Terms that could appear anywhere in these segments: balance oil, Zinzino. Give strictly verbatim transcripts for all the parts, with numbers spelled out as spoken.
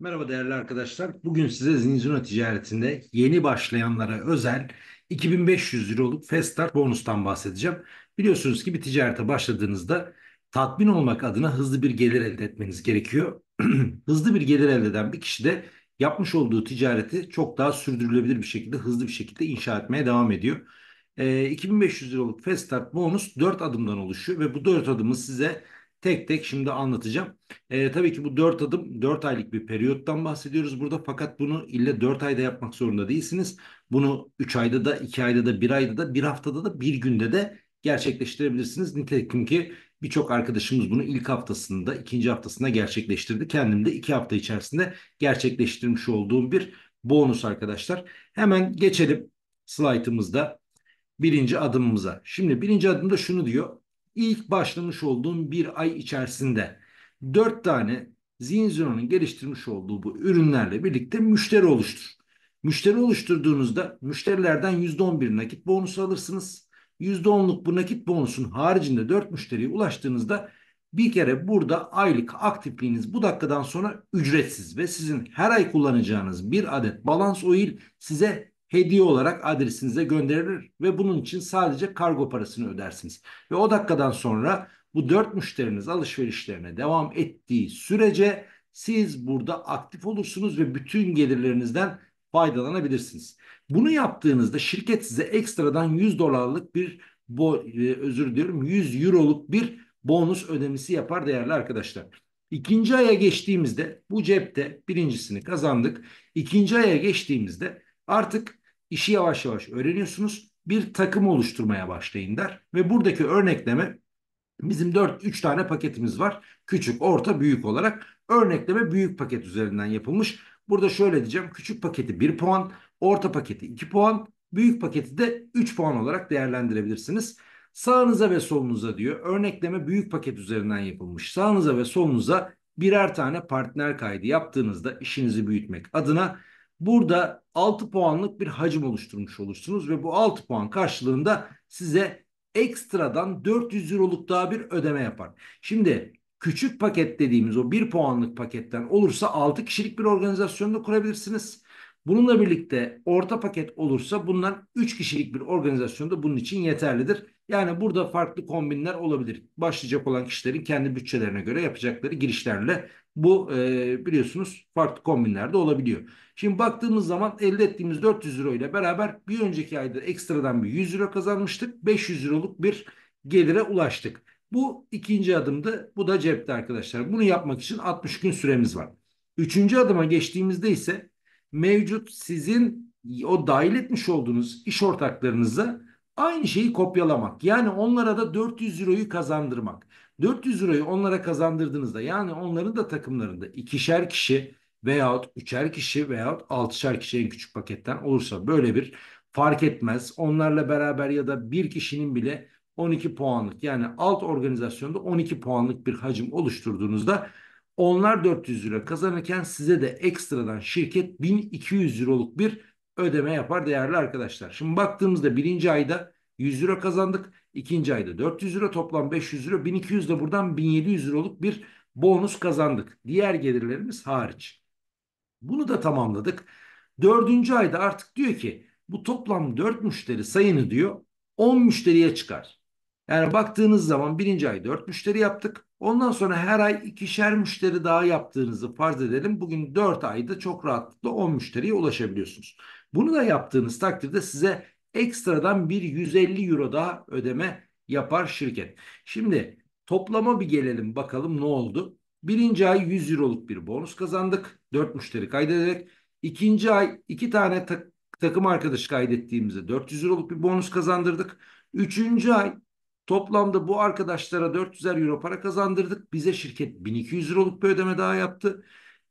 Merhaba değerli arkadaşlar. Bugün size Zinzino ticaretinde yeni başlayanlara özel iki bin beş yüz Euro'luk Fast Start bonustan bahsedeceğim. Biliyorsunuz ki bir ticarete başladığınızda tatmin olmak adına hızlı bir gelir elde etmeniz gerekiyor. Hızlı bir gelir elde eden bir kişi de yapmış olduğu ticareti çok daha sürdürülebilir bir şekilde, hızlı bir şekilde inşa etmeye devam ediyor. E, iki bin beş yüz Euro'luk Fast Start bonus dört adımdan oluşuyor ve bu dört adımı size tek tek şimdi anlatacağım. Ee, tabii ki bu dört adım dört aylık bir periyottan bahsediyoruz burada. Fakat bunu illa dört ayda yapmak zorunda değilsiniz. Bunu üç ayda da, iki ayda da, bir ayda da, bir haftada da, bir günde de gerçekleştirebilirsiniz. Nitekim ki birçok arkadaşımız bunu ilk haftasında, ikinci haftasında gerçekleştirdi. Kendim de iki hafta içerisinde gerçekleştirmiş olduğum bir bonus arkadaşlar. Hemen geçelim slaytımızda birinci adımımıza. Şimdi birinci adımda şunu diyor. İlk başlamış olduğum bir ay içerisinde dört tane Zinzino'nun geliştirmiş olduğu bu ürünlerle birlikte müşteri oluştur. Müşteri oluşturduğunuzda müşterilerden yüzde on bir nakit bonusu alırsınız. yüzde onluk bu nakit bonusun haricinde dört müşteriye ulaştığınızda bir kere burada aylık aktifliğiniz bu dakikadan sonra ücretsiz ve sizin her ay kullanacağınız bir adet balans oil size hediye olarak adresinize gönderilir ve bunun için sadece kargo parasını ödersiniz. Ve o dakikadan sonra bu dört müşteriniz alışverişlerine devam ettiği sürece siz burada aktif olursunuz ve bütün gelirlerinizden faydalanabilirsiniz. Bunu yaptığınızda şirket size ekstradan yüz dolarlık bir özür diliyorum yüz euroluk bir bonus ödemesi yapar değerli arkadaşlar. İkinci aya geçtiğimizde bu cepte birincisini kazandık. İkinci aya geçtiğimizde artık İşi yavaş yavaş öğreniyorsunuz. Bir takım oluşturmaya başlayın der. Ve buradaki örnekleme bizim dört üç tane paketimiz var. Küçük, orta, büyük olarak. Örnekleme büyük paket üzerinden yapılmış. Burada şöyle diyeceğim. Küçük paketi bir puan, orta paketi iki puan, büyük paketi de üç puan olarak değerlendirebilirsiniz. Sağınıza ve solunuza diyor. Örnekleme büyük paket üzerinden yapılmış. Sağınıza ve solunuza birer tane partner kaydı yaptığınızda işinizi büyütmek adına burada altı puanlık bir hacim oluşturmuş olursunuz ve bu altı puan karşılığında size ekstradan dört yüz euroluk daha bir ödeme yapar. Şimdi küçük paket dediğimiz o bir puanlık paketten olursa altı kişilik bir organizasyonda kurabilirsiniz. Bununla birlikte orta paket olursa bunlar üç kişilik bir organizasyonda bunun için yeterlidir. Yani burada farklı kombinler olabilir. Başlayacak olan kişilerin kendi bütçelerine göre yapacakları girişlerle bu e, biliyorsunuz farklı kombinler de olabiliyor. Şimdi baktığımız zaman elde ettiğimiz dört yüz euro ile beraber bir önceki ayda ekstradan bir yüz euro kazanmıştık. beş yüz euroluk bir gelire ulaştık. Bu ikinci adımdı. Bu da cepte arkadaşlar. Bunu yapmak için altmış gün süremiz var. Üçüncü adıma geçtiğimizde ise mevcut sizin o dahil etmiş olduğunuz iş ortaklarınıza aynı şeyi kopyalamak. Yani onlara da dört yüz euroyu kazandırmak. dört yüz euroyu onlara kazandırdığınızda yani onların da takımlarında ikişer kişi veyahut üçer kişi veyahut altışar kişi en küçük paketten olursa böyle bir fark etmez. Onlarla beraber ya da bir kişinin bile on iki puanlık yani alt organizasyonda on iki puanlık bir hacim oluşturduğunuzda onlar dört yüz euro kazanırken size de ekstradan şirket bin iki yüz euroluk bir ödeme yapar değerli arkadaşlar. Şimdi baktığımızda birinci ayda yüz euro kazandık. İkinci ayda dört yüz euro toplam beş yüz euro. bin iki yüz de buradan bin yedi yüz euroluk bir bonus kazandık. Diğer gelirlerimiz hariç. Bunu da tamamladık. Dördüncü ayda artık diyor ki bu toplam dört müşteri sayını diyor on müşteriye çıkar. Yani baktığınız zaman birinci ay dört müşteri yaptık. Ondan sonra her ay ikişer müşteri daha yaptığınızı farz edelim. Bugün dört ayda çok rahatlıkla on müşteriye ulaşabiliyorsunuz. Bunu da yaptığınız takdirde size ekstradan bir yüz elli euro daha ödeme yapar şirket. Şimdi toplama bir gelelim bakalım ne oldu. Birinci ay yüz euroluk bir bonus kazandık. dört müşteri kaydederek. İkinci ay iki tane tak takım arkadaşı kaydettiğimizde dört yüz euroluk bir bonus kazandırdık. Üçüncü ay toplamda bu arkadaşlara dört yüzer euro para kazandırdık. Bize şirket bin iki yüz euroluk bir ödeme daha yaptı.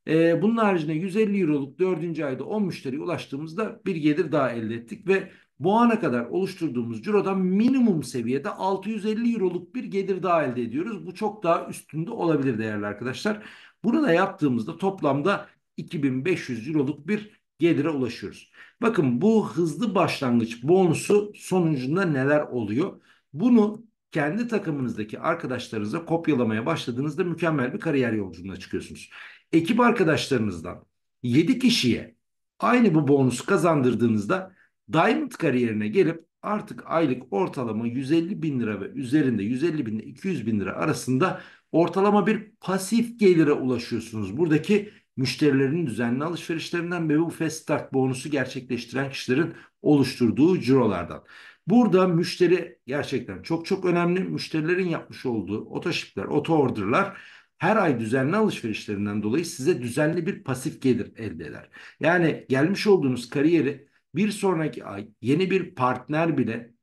Ee, bunun haricinde yüz elli euroluk dördüncü ayda on müşteriye ulaştığımızda bir gelir daha elde ettik ve bu ana kadar oluşturduğumuz cirodan minimum seviyede altı yüz elli euroluk bir gelir daha elde ediyoruz. Bu çok daha üstünde olabilir değerli arkadaşlar. Bunu da yaptığımızda toplamda iki bin beş yüz euroluk bir gelire ulaşıyoruz. Bakın bu hızlı başlangıç bonusu sonucunda neler oluyor? Bunu kendi takımınızdaki arkadaşlarınıza kopyalamaya başladığınızda mükemmel bir kariyer yolculuğuna çıkıyorsunuz. ekip arkadaşlarınızdan yedi kişiye aynı bu bonusu kazandırdığınızda Diamond kariyerine gelip artık aylık ortalama yüz elli bin lira ve üzerinde yüz elli bin ile iki yüz bin lira arasında ortalama bir pasif gelire ulaşıyorsunuz. Buradaki müşterilerin düzenli alışverişlerinden ve bu Fast Start bonusu gerçekleştiren kişilerin oluşturduğu cirolardan. Burada müşteri gerçekten çok çok önemli. Müşterilerin yapmış olduğu otoshipler, oto orderlar her ay düzenli alışverişlerinden dolayı size düzenli bir pasif gelir elde eder. Yani gelmiş olduğunuz kariyeri bir sonraki ay yeni bir partner bile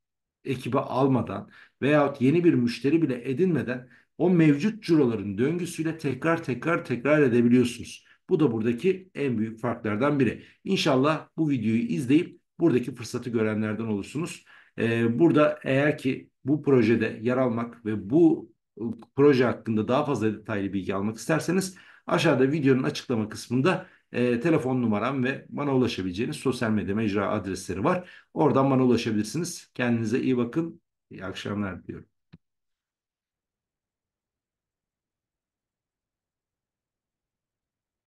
ekibe almadan veyahut yeni bir müşteri bile edinmeden o mevcut ciroların döngüsüyle tekrar tekrar tekrar edebiliyorsunuz. Bu da buradaki en büyük farklardan biri. İnşallah bu videoyu izleyip buradaki fırsatı görenlerden olursunuz. Ee, burada eğer ki bu projede yer almak ve bu proje hakkında daha fazla detaylı bilgi almak isterseniz aşağıda videonun açıklama kısmında e, telefon numaram ve bana ulaşabileceğiniz sosyal medya mecra adresleri var. Oradan bana ulaşabilirsiniz. Kendinize iyi bakın. İyi akşamlar diliyorum.